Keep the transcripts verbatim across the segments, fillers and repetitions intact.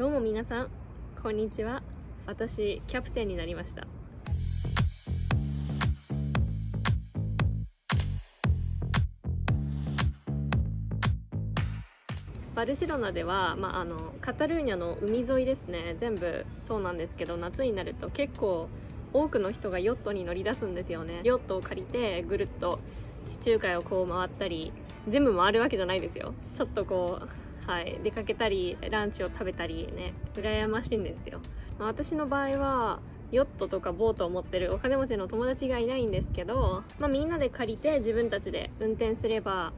どうも皆さん、こんにちは。私キャプテンになりました。バルセロナでは、まあ、あのカタルーニャの海沿いですね、全部そうなんですけど、夏になると結構多くの人がヨットに乗り出すんですよね。ヨットを借りてぐるっと地中海をこう回ったり、全部回るわけじゃないですよ。ちょっとこう、はい、出かけたりランチを食べたりね、羨ましいんですよ。まあ、私の場合はヨットとかボートを持ってるお金持ちの友達がいないんですけど、まあ、みんなで借りて自分たちで運転すれば、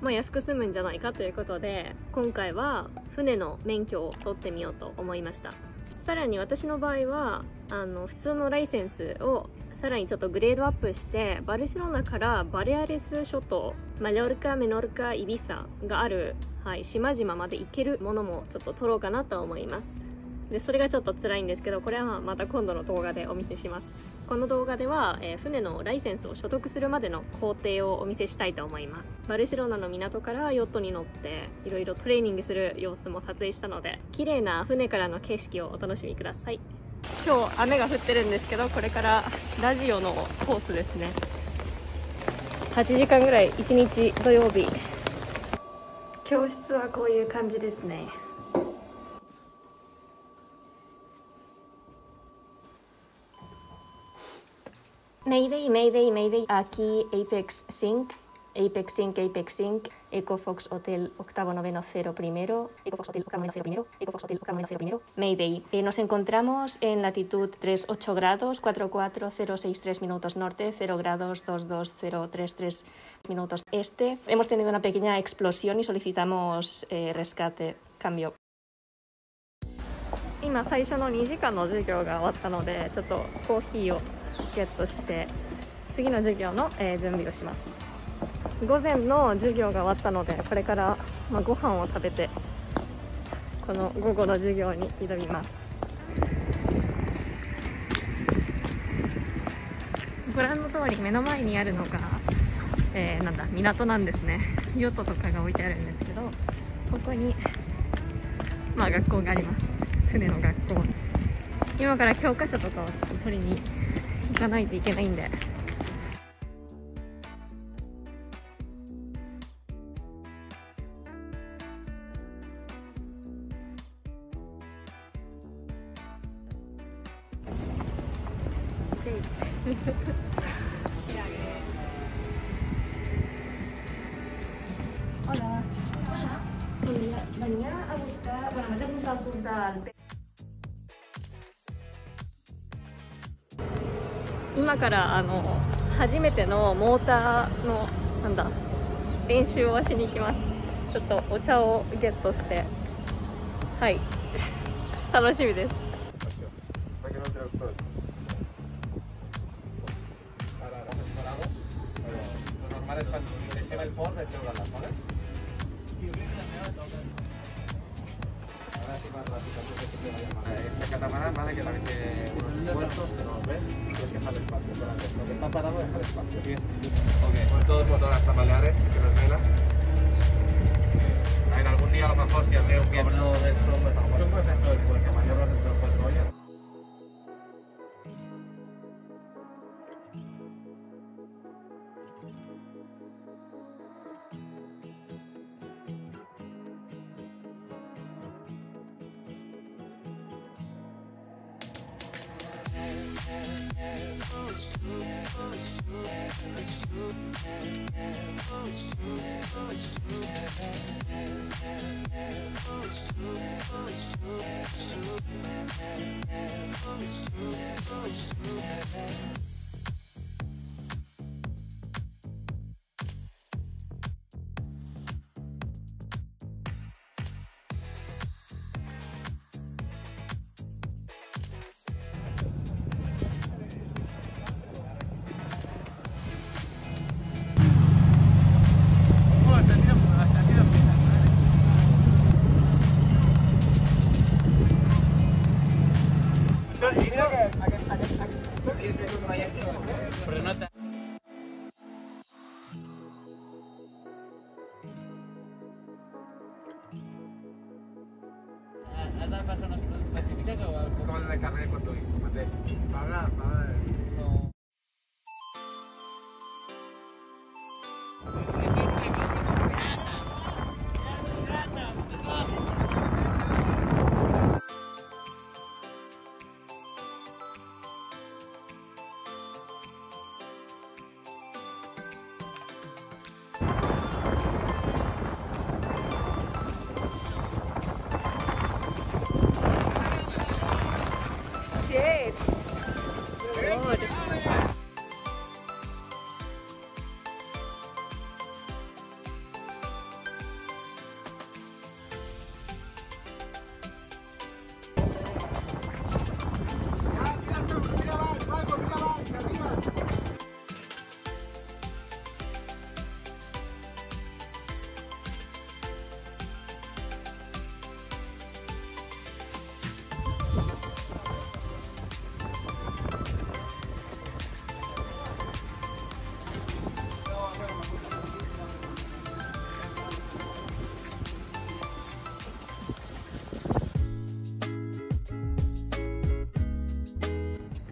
まあ、安く済むんじゃないかということで、今回は船の免許を取ってみようと思いました。さらに私の場合はあの普通のライセンスをさらにちょっとグレードアップして、バルセロナからバレアレス諸島、マリョルカ、メノルカ、イビサがある、はい、島々まで行けるものもちょっと取ろうかなと思います。でそれがちょっと辛いんですけど、これはまた今度の動画でお見せします。この動画では、えー、船のライセンスを取得するまでの工程をお見せしたいと思います。バルセロナの港からヨットに乗っていろいろトレーニングする様子も撮影したので、綺麗な船からの景色をお楽しみください。今日雨が降ってるんですけど、これからラジオのコースですね。はちじかんぐらいいちにち土曜日。教室はこういう感じですね。Mayday, Mayday, Mayday. Aquí Apex Sync, Apex Sync, Apex Sync, Ecofox Hotel octavo noveno cero primero, Ecofox Hotel octavo noveno cero primero, Ecofox Hotel octavo noveno cero primero, Mayday. Eh, nos encontramos en latitud treinta y ocho grados, cuarenta y cuatro mil seiscientos tres minutos norte, cero grados veintidós mil trescientos treinta y tres minutos este. Hemos tenido una pequeña explosión y solicitamos eh, rescate, cambio.今最初のにじかんの授業が終わったので、ちょっとコーヒーをゲットして次の授業の、えー、準備をします。午前の授業が終わったので、これから、まあ、ご飯を食べてこの午後の授業に挑みます。ご覧の通り目の前にあるのが、えー、なんだ港なんですね。ヨットとかが置いてあるんですけど、ここに、まあ、学校があります。船の学校。今から教科書とかをちょっと取りに行かないといけないんで。今からあの初めてのモーターのなんだ練習をしに行きます。ちょっとお茶をゲットして、はい楽しみです。場所のspecifica giovane. Scuola del carne con lui, ma te, paga, paga. No.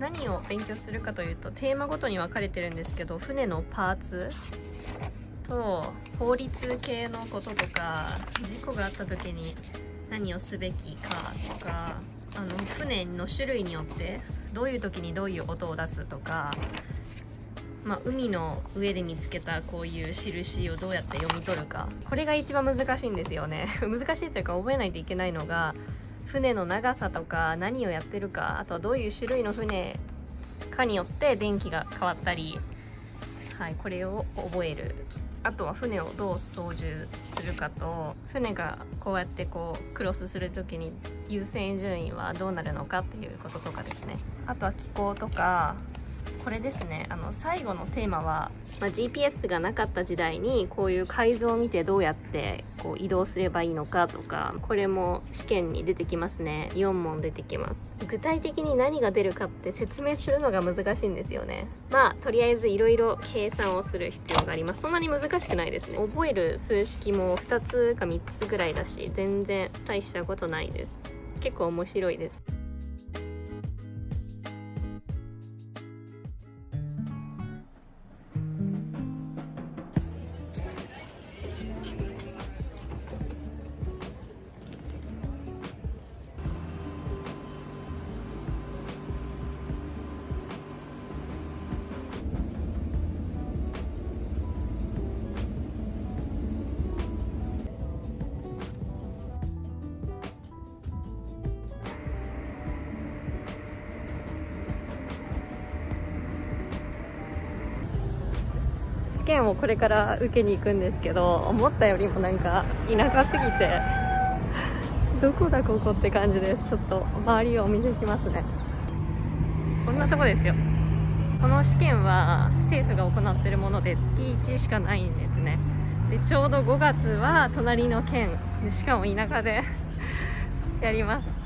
何を勉強するかというと、テーマごとに分かれてるんですけど、船のパーツと法律系のこととか、事故があった時に何をすべきかとか、あの船の種類によってどういう時にどういう音を出すとか、まあ、海の上で見つけたこういう印をどうやって読み取るか、これが一番難しいんですよね。難しいというか覚えないといけないのが、船の長さとか何をやってるか、あとはどういう種類の船かによって電気が変わったり、はい、これを覚える。あとは船をどう操縦するかと、船がこうやってこうクロスする時に優先順位はどうなるのかっていうこととかですね。あとは気候とか、これですね、あの最後のテーマは、まあ、ジーピーエス がなかった時代にこういう海図を見てどうやってこう移動すればいいのかとか、これも試験に出てきますね。よん問出てきます。具体的に何が出るかって説明するのが難しいんですよね。まあとりあえずいろいろ計算をする必要があります。そんなに難しくないですね。覚える数式もふたつかみっつぐらいだし、全然大したことないです。結構面白いです。試験をこれから受けに行くんですけど、思ったよりもなんか田舎すぎてどこだここって感じです。ちょっと周りをお見せしますね。こんなとこですよ。この試験は政府が行っているものでつきいちしかないんですね。でちょうどごがつは隣の県、しかも田舎でやります。